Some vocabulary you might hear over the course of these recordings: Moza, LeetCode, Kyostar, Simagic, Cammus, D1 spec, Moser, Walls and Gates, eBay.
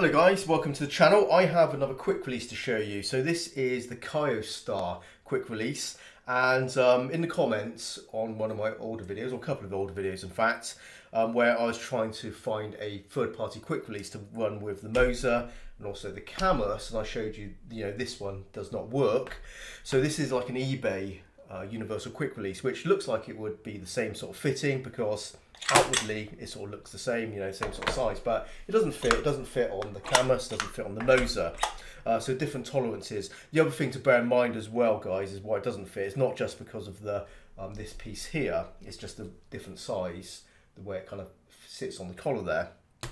Hello guys, welcome to the channel. I have another quick release to show you. So this is the Kyostar quick release, and in the comments on one of my older videos, or a couple of older videos in fact, where I was trying to find a third party quick release to run with the Moser and also the Cammus, and I showed you, this one does not work. So this is like an eBay universal quick release, which looks like it would be the same sort of fitting because outwardly it sort of looks the same, same sort of size, but it doesn't fit. It doesn't fit on the Cammus, doesn't fit on the Moza, so different tolerances. The other thing to bear in mind as well, guys, is why it doesn't fit. It's not just because of the this piece here. It's just a different size, the way it kind of sits on the collar there.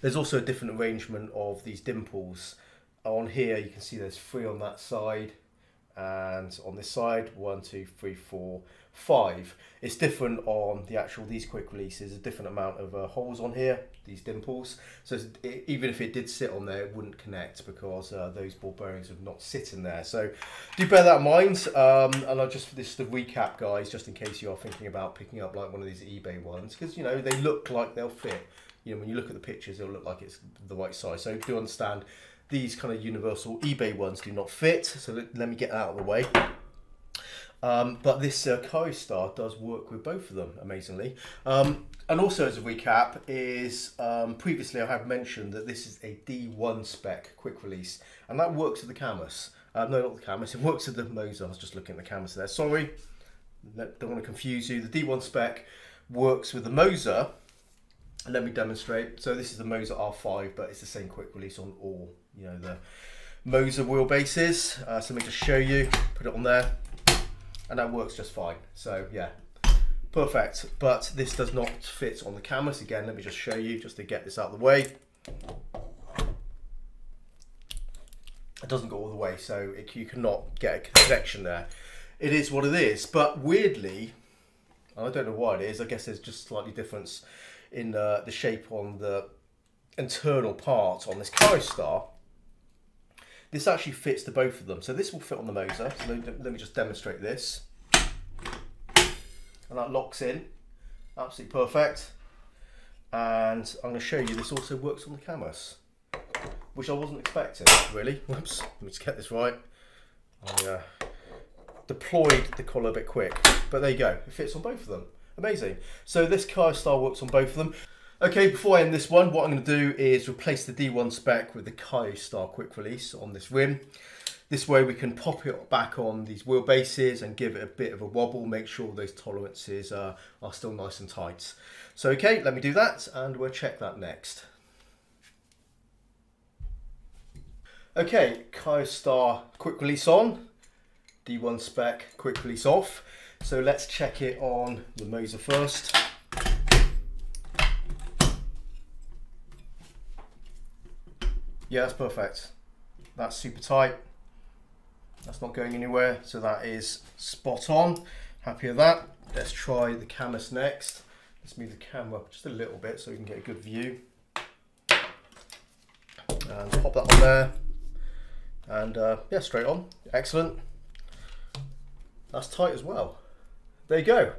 There's also a different arrangement of these dimples. On here you can see there's three on that side, and on this side 1, 2, 3, 4, 5. It's different on the actual, these quick releases, a different amount of holes on here, these dimples, so it, even if it did sit on there it wouldn't connect because those ball bearings would not sit in there, so do bear that in mind. And I'll just, this is the recap guys, just in case you are thinking about picking up like one of these eBay ones, because they look like they'll fit, when you look at the pictures it'll look like it's the right size, so do understand these kind of universal eBay ones do not fit, so let me get that out of the way. But this Kyostar does work with both of them, amazingly. And also as a recap is, previously I have mentioned that this is a D1 spec quick release, and that works with the Cammus. No, not the Cammus, it works with the Moser. I was just looking at the Cammus there, sorry. Don't want to confuse you. The D1 spec works with the Moser. Let me demonstrate. So this is the Moser R5, but it's the same quick release on all, the Moser wheelbases. So let me just show you, put it on there, and that works just fine. So yeah, perfect. But this does not fit on the Cammus. Again, let me just show you, just to get this out of the way. It doesn't go all the way, so you cannot get a connection there. It is what it is, but weirdly, I don't know why it is, I guess there's just slightly difference in the shape on the internal part on this Kyostar. This actually fits to both of them. So this will fit on the Moser. So let me just demonstrate this. And that locks in, absolutely perfect. And I'm gonna show you, this also works on the Cammus, which I wasn't expecting, really. Whoops, let me just get this right. I deployed the collar a bit quick, but there you go, it fits on both of them. Amazing. So this Kyostar works on both of them. Okay, before I end this one, what I'm going to do is replace the D1 spec with the Kyostar quick release on this rim. This way we can pop it back on these wheelbases and give it a bit of a wobble, make sure those tolerances are still nice and tight. So okay, let me do that and we'll check that next. Okay, Kyostar quick release on, D1 spec quick release off. So let's check it on the Moser first. Yeah, that's perfect. That's super tight. That's not going anywhere. So that is spot on. Happy with that. Let's try the Cammus next. Let's move the camera up just a little bit so we can get a good view. And pop that on there. And yeah, straight on. Excellent. That's tight as well. There you go,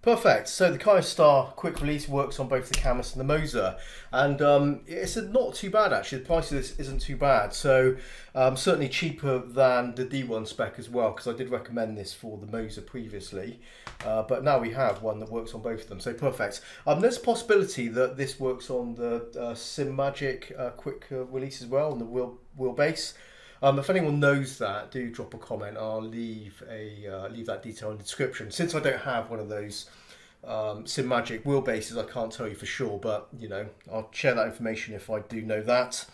perfect. So the Kyostar quick release works on both the Cammus and the Moser, and it's not too bad actually. The price of this isn't too bad, so certainly cheaper than the D1 spec as well, because I did recommend this for the Moser previously, but now we have one that works on both of them, so perfect. There's a possibility that this works on the Simagic quick release as well, on the wheelbase. If anyone knows that, do drop a comment. I'll leave a leave that detail in the description. Since I don't have one of those Simagic wheelbases, I can't tell you for sure, but I'll share that information if I do know that.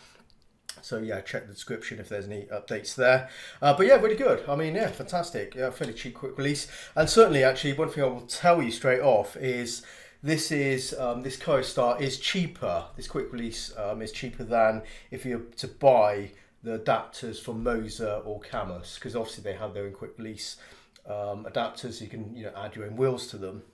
So yeah, check the description if there's any updates there. But yeah, really good. I mean, yeah, fantastic. Yeah, fairly cheap quick release. And certainly, actually, one thing I will tell you straight off is this is this Kyostar is cheaper. This quick release is cheaper than if you were to buy the adapters from Moser or Cammus, because obviously they have their own quick release adapters, so you can add your own wheels to them,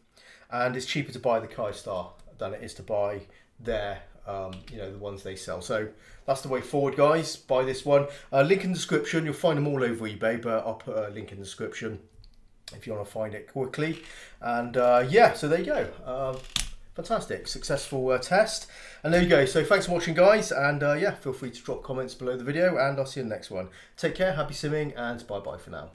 and it's cheaper to buy the Kyostar than it is to buy their the ones they sell. So that's the way forward guys, buy this one. Link in the description, you'll find them all over eBay, but I'll put a link in the description if you want to find it quickly. And yeah, so there you go. Fantastic, successful test. And there you go. So thanks for watching, guys, and yeah, feel free to drop comments below the video, and I'll see you in the next one. Take care, happy simming, and bye bye for now.